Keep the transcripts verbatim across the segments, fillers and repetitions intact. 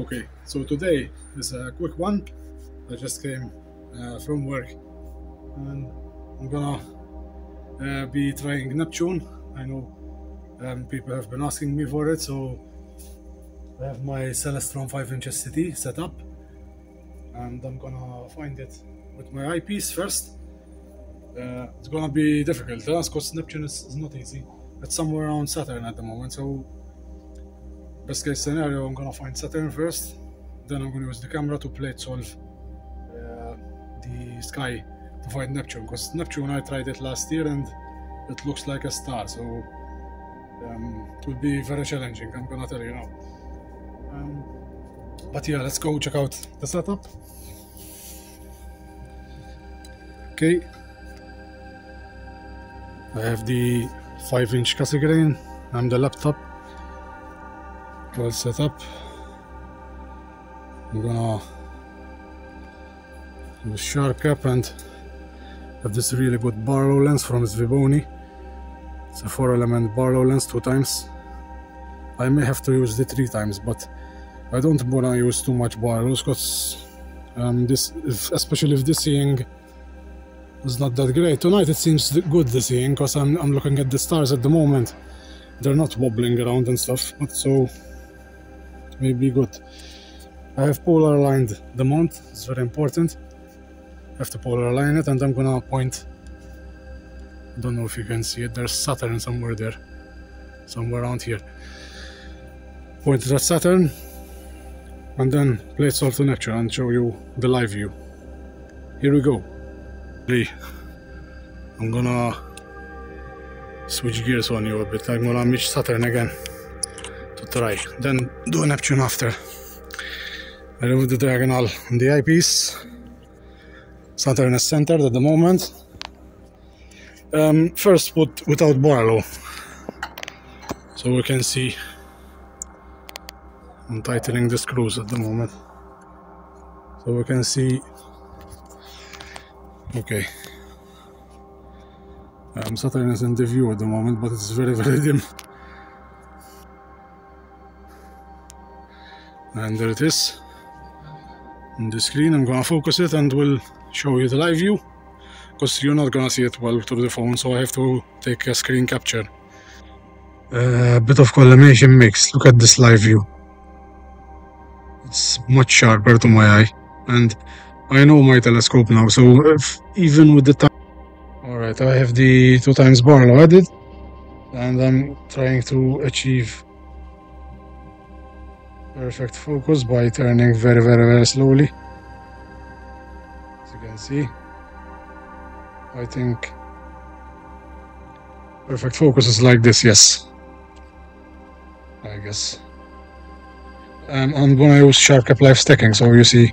Okay, so today is a quick one. I just came uh, from work and I'm gonna uh, be trying Neptune. I know um, people have been asking me for it, so I have my Celestron five inch S C T set up and I'm gonna find it with my eyepiece first. Uh, it's gonna be difficult because Neptune is, is not easy. It's somewhere around Saturn at the moment, so best case scenario, I'm gonna find Saturn first, then I'm gonna use the camera to plate solve uh, the sky to find Neptune, because Neptune, I tried it last year and it looks like a star, so um, it will be very challenging, I'm gonna tell you now. Um, but yeah, let's go check out the setup. Okay, I have the five inch Cassegrain and the laptop well set up. I'm gonna use SharpCap and have this really good Barlow lens from S V BONY. It's a four element Barlow lens two times. I may have to use the three times, but I don't wanna use too much Barlows because um, this, if, especially if the seeing is not that great. Tonight it seems good the seeing because I'm, I'm looking at the stars at the moment. They're not wobbling around and stuff, but so may be good. I have polar aligned the mount, it's very important. I have to polar align it and I'm gonna point, don't know if you can see it, there's Saturn somewhere there, somewhere around here. Point it at Saturn and then plate solve to Neptune and show you the live view. Here we go. I'm gonna switch gears on you a bit. I'm gonna meet Saturn again to try, then do Neptune after. I remove the diagonal on the eyepiece. Saturn is centered at the moment. Um, first put without Barlow, so we can see. I'm tightening the screws at the moment, so we can see. Okay, um, Saturn is in the view at the moment, but it's very, very dim. And there it is on the screen. I'm gonna focus it and we'll show you the live view, because you're not gonna see it well through the phone, so I have to take a screen capture. Uh, a bit of collimation mix. Look at this live view. It's much sharper to my eye, and I know my telescope now, so if, even with the time. Alright, I have the two times Barlow added and I'm trying to achieve perfect focus by turning very very very slowly. As you can see, I think perfect focus is like this, yes, I guess. Um, I'm gonna use SharpCap live stacking so you see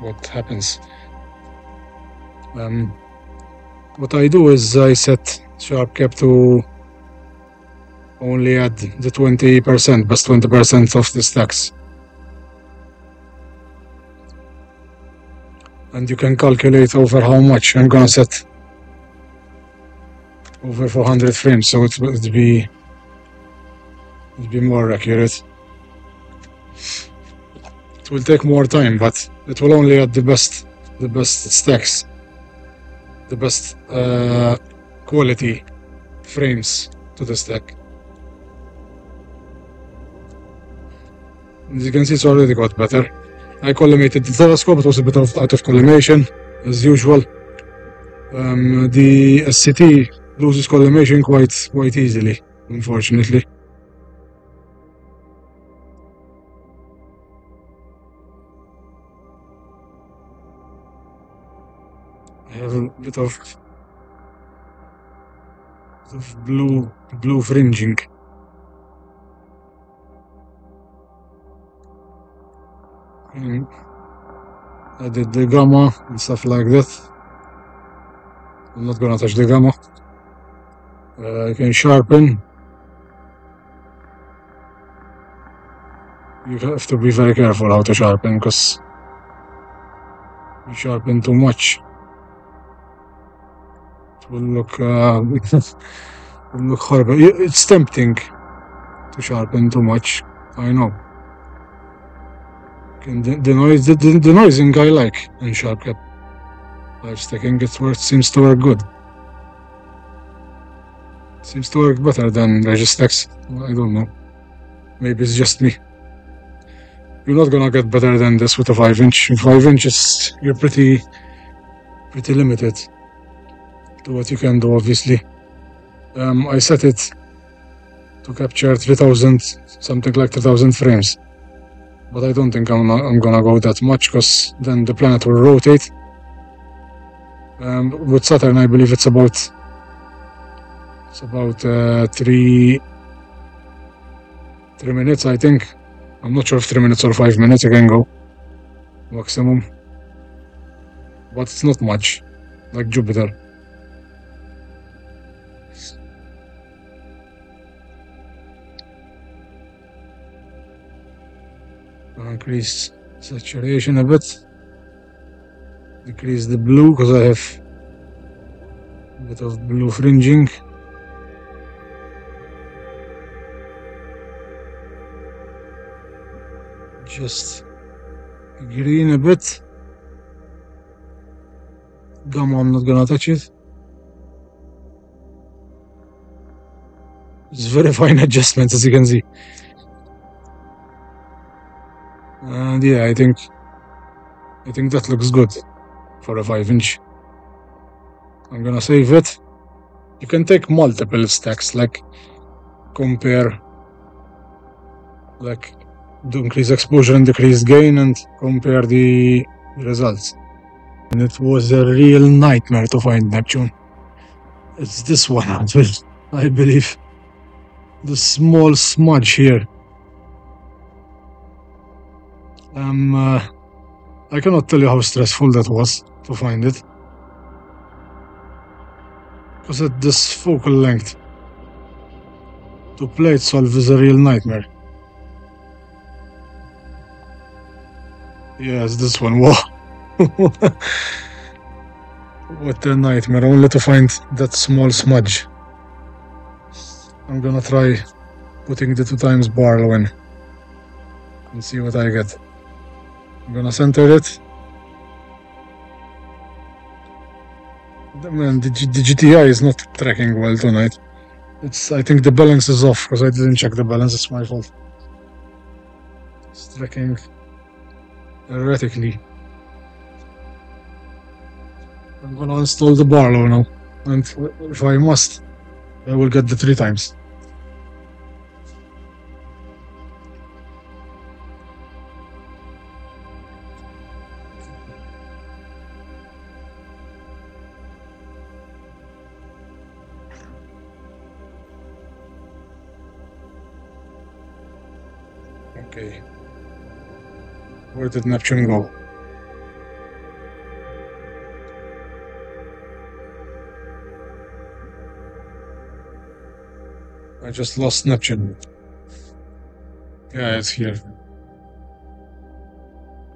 what happens. Um, what I do is I set SharpCap to only add the twenty percent, best twenty percent of the stacks. And you can calculate over how much. I'm gonna set over four hundred frames, so it would be, it'd be more accurate. It will take more time, but it will only add the best, the best stacks, the best uh, quality frames to the stack. As you can see, it's already got better. I collimated the telescope. It was a bit of out of collimation, as usual. Um, the S C T loses collimation quite, quite easily, unfortunately. I have a bit of, bit of blue, blue fringing. And I did the gamma and stuff like that. I'm not gonna touch the gamma. Uh, I can sharpen. You have to be very careful how to sharpen, because you sharpen too much, will look, uh, will look horrible. It's tempting to sharpen too much, I know. And the, the noise, the, the, the noising I like in SharpCap. Live stacking, it works, seems to work good. It seems to work better than Registax. I don't know. Maybe it's just me. You're not gonna get better than this with a five inch. With five inch, it's, you're pretty, pretty limited to what you can do, obviously. Um, I set it to capture three thousand, something like three thousand frames. But I don't think I'm, not, I'm gonna go that much, because then the planet will rotate. Um, with Saturn, I believe it's about it's about uh, three three minutes. I think I'm not sure if three minutes or five minutes. I can go maximum, but it's not much, like Jupiter. Increase saturation a bit, decrease the blue because I have a bit of blue fringing. Just green a bit. Gamma, I'm not gonna touch it. It's very fine adjustments, as you can see. And yeah, I think I think that looks good for a five inch. I'm gonna save it. You can take multiple stacks, like compare, like do increase exposure and decrease gain and compare the results. And it was a real nightmare to find Neptune. It's this one, I believe. The small smudge here. Um, uh, I cannot tell you how stressful that was to find it, because at this focal length to play itself is a real nightmare. Yes, this one, wow. What a nightmare, only to find that small smudge. I'm gonna try putting the two times barrel in and see what I get. I'm gonna center it. Man, the, G the G T I is not tracking well tonight. It's, I think the balance is off because I didn't check the balance. It's my fault. It's tracking erratically. I'm gonna install the Barlow now, and if I must, I will get the three times. Okay, where did Neptune go? I just lost Neptune. Yeah, it's here.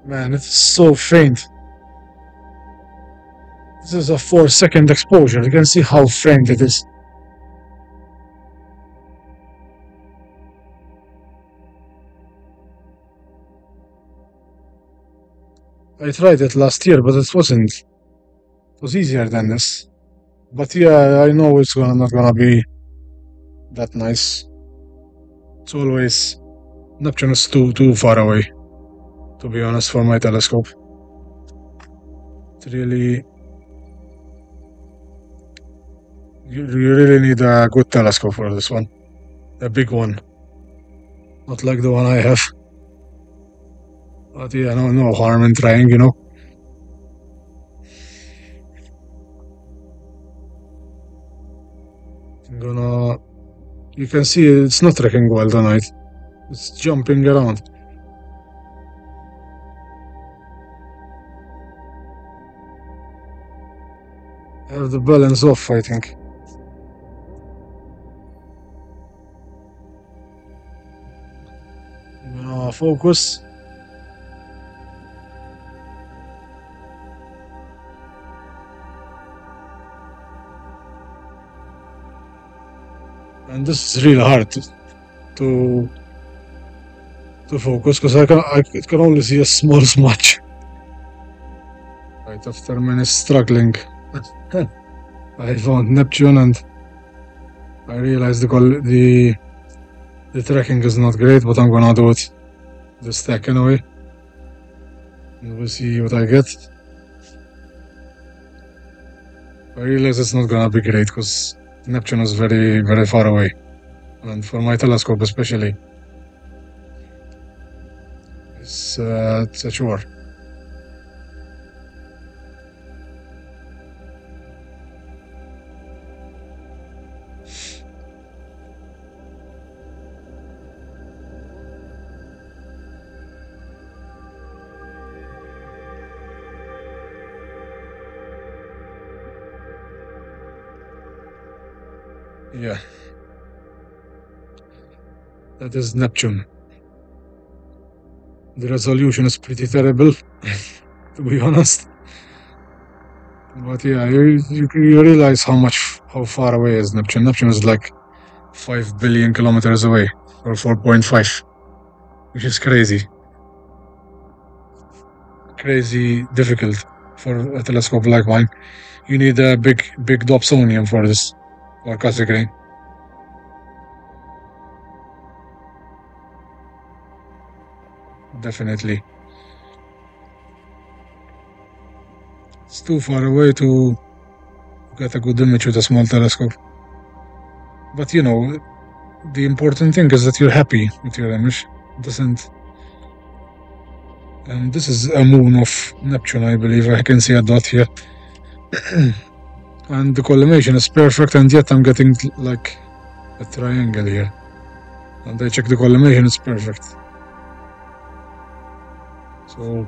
Man, it's so faint. This is a four second exposure. You can see how faint it is. I tried it last year, but it wasn't. It was easier than this. But yeah, I know it's gonna, not gonna be that nice. It's always... Neptune is too, too far away, to be honest, for my telescope. It really... You, you really need a good telescope for this one. A big one. Not like the one I have. But yeah, no, no harm in trying, you know. I'm gonna... You can see it's not tracking well tonight. It's jumping around. I have the balance off, I think. I'm gonna focus. And this is really hard to, to to focus because I can I can only see a small smudge. Right after minutes struggling, I found Neptune and I realized the the the tracking is not great, but I'm gonna do it this stack anyway, and we'll see what I get. I realize it's not gonna be great because Neptune is very very far away, and for my telescope especially, it's, uh, it's a chore. Yeah, that is Neptune. The resolution is pretty terrible, to be honest. But yeah, you, you, you realize how much how far away is Neptune. Neptune is like five billion kilometers away, or four point five, which is crazy, crazy difficult for a telescope like mine. You need a big big Dobsonian for this. Or Cassegrain. Definitely. It's too far away to get a good image with a small telescope. But you know, the important thing is that you're happy with your image. It doesn't. And this is a moon of Neptune, I believe. I can see a dot here. And the collimation is perfect, and yet I'm getting like a triangle here. And I check the collimation, it's perfect. So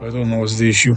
I don't know what's the issue.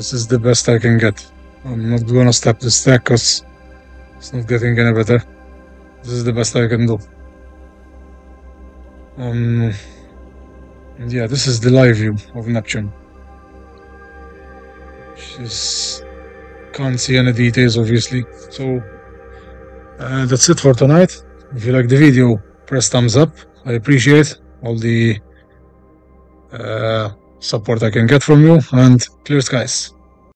This is the best I can get. I'm not gonna stop this stack because it's not getting any better. This is the best I can do. Um, and yeah, this is the live view of Neptune. Just can't see any details, obviously. So uh, that's it for tonight. If you like the video, press thumbs up. I appreciate all the Uh, support I can get from you, and clear skies.